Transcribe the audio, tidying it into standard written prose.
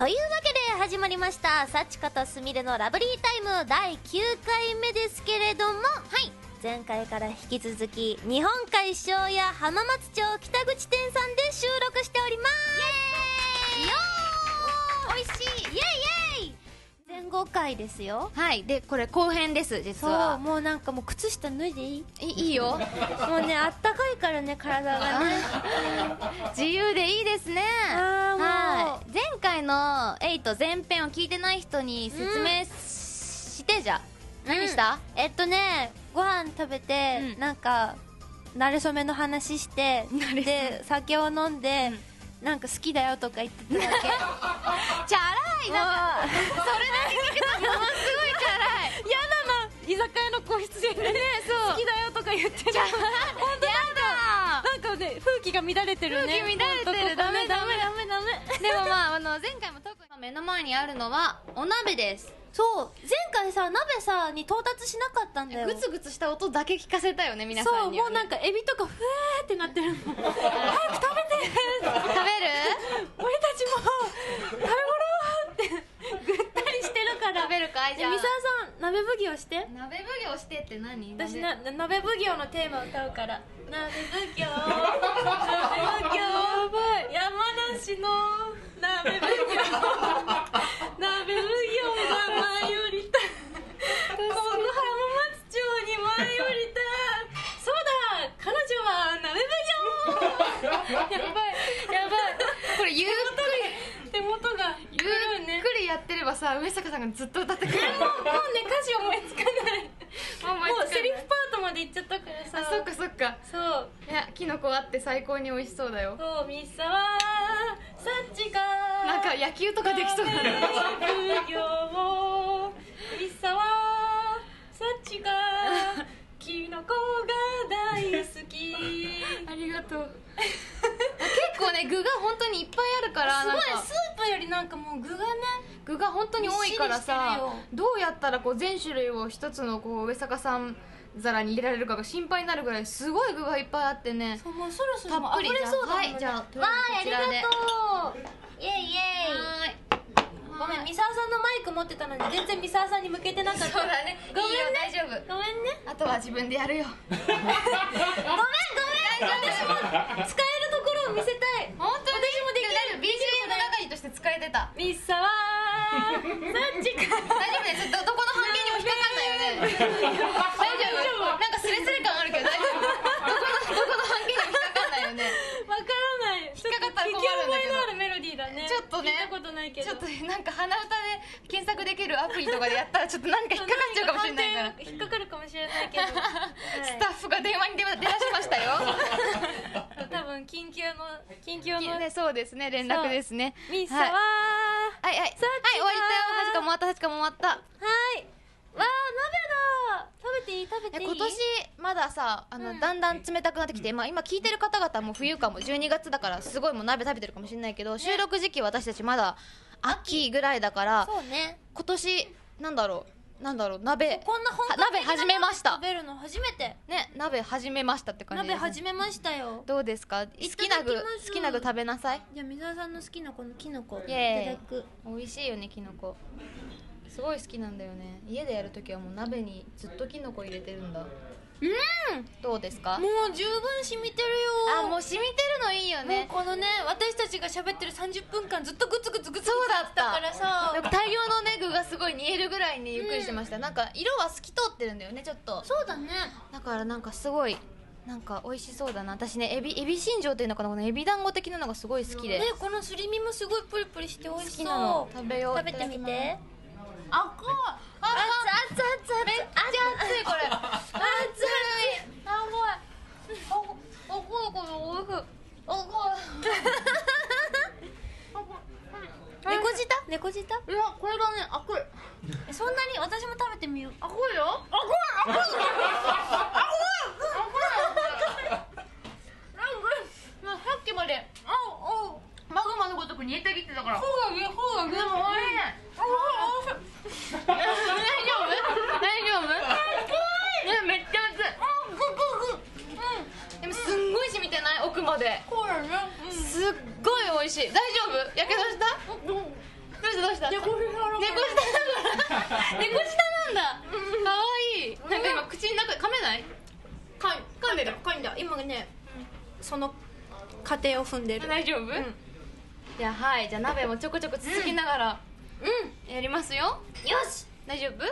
というわけで始まりましたさちかとすみれのラブリータイム第9回目ですけれども、はい、前回から引き続き日本海庄屋浜松町北口店さんで収録しております。イエーイ、よー、おいしい、イエイイエイ、全5回ですよ。はい、でこれ後編です。実はそう、もうなんかもう靴下脱いでいいよもうね、あったかいからね、体がね自由でいいですね。はい、前回の8前編を聞いてない人に説明して、じゃあ何した？ご飯食べて、なんかなれそめの話して、で酒を飲んで、なんか好きだよとか言ってただけ。チャラいな、それだけ聞くとものすごいチャラい。嫌だな、居酒屋の個室でね、好きだよとか言ってる。本当なんかね、風紀が乱れてるね。風紀乱れてる、ダメダメダメダメ。でもまあ、前回も特に目の前にあるのはお鍋です。そう、前回さ、鍋さに到達しなかったんだよ。グツグツした音だけ聞かせたよね、皆さんにはね。そう、もうなんかエビとかふえーってなってるもん。早く食べて。食べる？俺たちも食べ頃ってぐったりしてるから。食べるかい、じゃあ。三沢さん、鍋奉行して。鍋奉行してって何？私な、鍋奉行のテーマ歌うから。鍋奉行、鍋奉行、山梨の鍋奉行。鍋奉行が舞い降りた、この浜松町に舞い降りた、そうだ、彼女は鍋奉行。やばいやばい、これゆっくり手元がゆっくりやってればさ、上坂さんがずっと歌ってくれる。もうね、歌詞思いつかない。もうセリフパートまで行っちゃったからさ。あ、そっかそっか。そう、いや、キノコあって最高に美味しそうだよ。そう、ミサワーサチがなんか野球とかできそうだね。副業をミサワーサチがキノコが大好き。ありがとう。結構ね、具が本当にいっぱいあるから、すごい、スープよりなんかもう具がね、具が本当に多いからさ、どうやったらこう全種類を一つのこう上坂さん皿に入れられるかが心配になるぐらい、すごい具がいっぱいあってね。そう、もうそろそろたっぷり。はい、じゃあわー、ありがとう、イエイイエイ。ごめん、三沢さんのマイク持ってたのに全然三沢さんに向けてなかった。そうだね、ごめんね、大丈夫、ごめんね。あとは自分でやるよ。ごめんごめん、私も使えるところを見せたい。本当に私もできる。 BGM の流れとして使えてた。三沢ーサッチか、大丈夫です。どこの半径にも引っかかんないよね。大丈夫、なんかスレスレ感あるけど大丈夫。どこの半径にも引っかかんないよね。わからない、引っかかったら困るんだけど。聞き覚えのあるメロディーだね。ちょっとね、聞いたことないけど、ちょっとなんか鼻歌で検索できるアプリとかでやったら、ちょっと何か引っかかっちゃうかもしれないから、引っかかるかもしれないけど、スタッフが電話に出ましましたよ。多分緊急のそうですね、連絡ですね。ミサワー、はいはいはい、終わりだよ。8時間も終わった、8時間も終わった。はい、わー、鍋だ。食べていい、食べていい。今年まださ、だんだん冷たくなってきて、まあ今聞いてる方々も冬かも、12月だからすごいもう鍋食べてるかもしれないけど、収録時期私たちまだ秋ぐらいだから、そうね、今年なんだろう、鍋始めました。食べるの初めてね、鍋始めましたって感じ。鍋始めましたよ。どうですか、好きな具食べなさい。じゃあ水沢さんの好きなこのキノコいただく。美味しいよね、キノコすごい好きなんだよね。家でやるときはもう鍋にずっとキノコ入れてるんだ。うん、どうですか。もう十分染みてるよ。あ、もう染みてるのいいよね。このね、私たちが喋ってる30分間ずっとグツグツグツグツだったからさ、大量のね具がすごい煮えるぐらいにゆっくりしてました、なんか色は透き通ってるんだよね、ちょっと。そうだね、だからなんかすごい、なんか美味しそうだな。私ね、エビ新庄っていうのかな、このエビ団子的なのがすごい好きで、ね、このすり身もすごいプリプリして美味しそう。好きなの食べよう。食べてみて。あっこあっあっつあっつあっつ、めっちゃ熱い、これあっつあっつ、あっこい、あっこい、これおいしい、あっこい。猫舌、猫舌、いや、これがね、あっこい。そんなに、私も食べてみよう。あっこいよ、あっこい、あっこい、あっこい、あっこい。なんか、さっきまであっおマグマのごとく煮えてきてたから、そうだね、そうだね、でもおいしい、あっこい、大丈夫？大丈夫？めっちゃ熱い。でもすんごい染みてない？奥まで。すっごい美味しい。大丈夫？やけどした？下猫下だから猫下なんだ。可愛い。なんか今口の中で噛めない？噛んでる。噛んだ。今ね、その過程を踏んでる。大丈夫？じゃあはい、じゃあ鍋もちょこちょこつつきながらやりますよ。よし。大丈夫？